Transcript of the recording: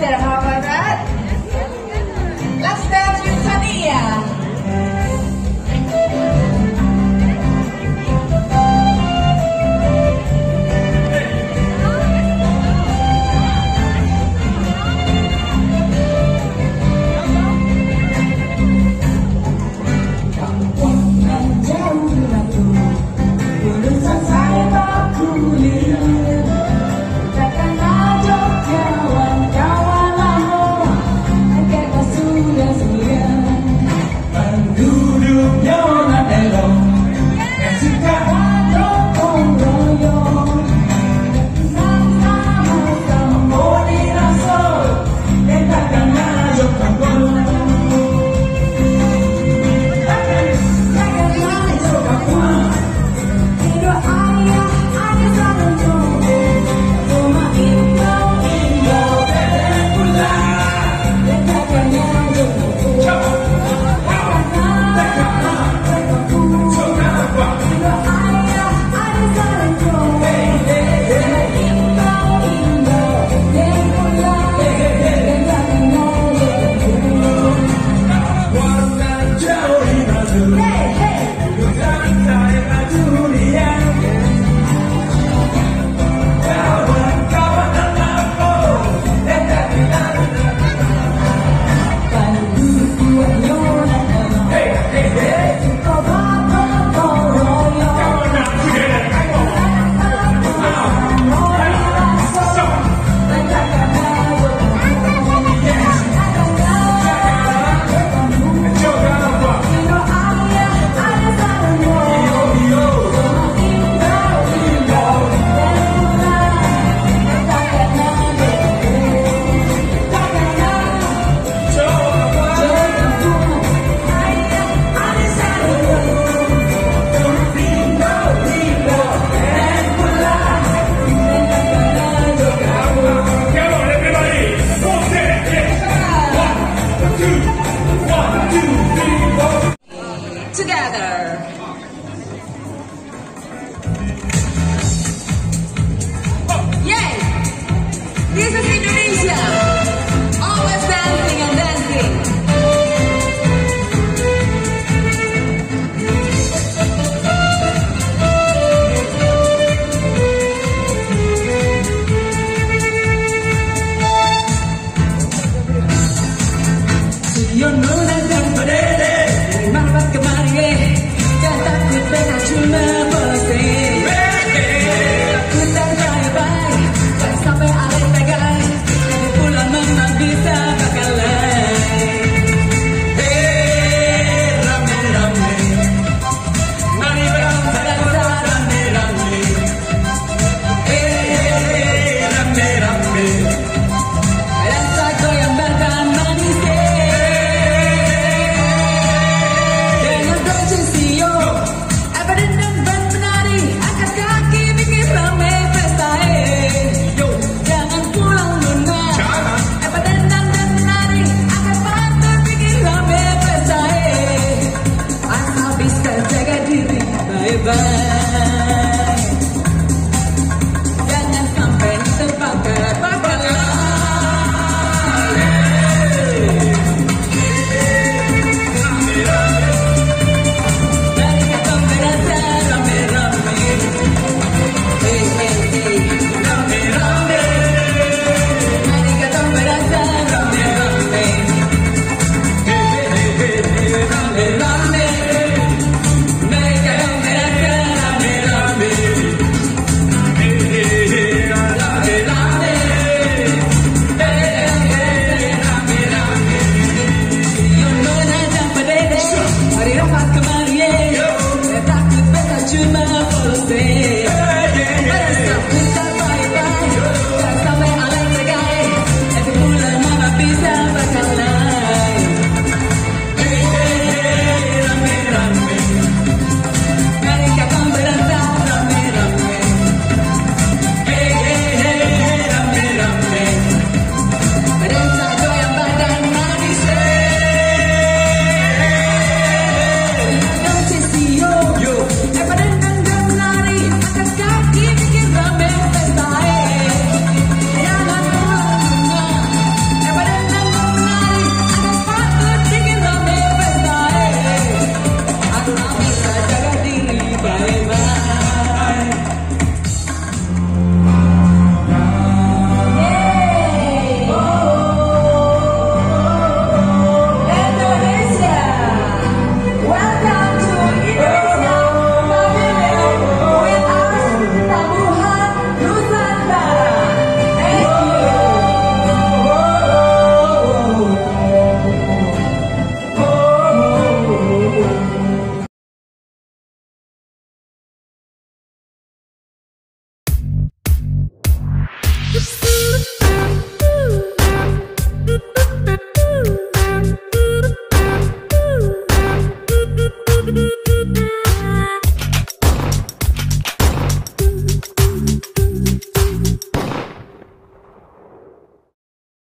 de la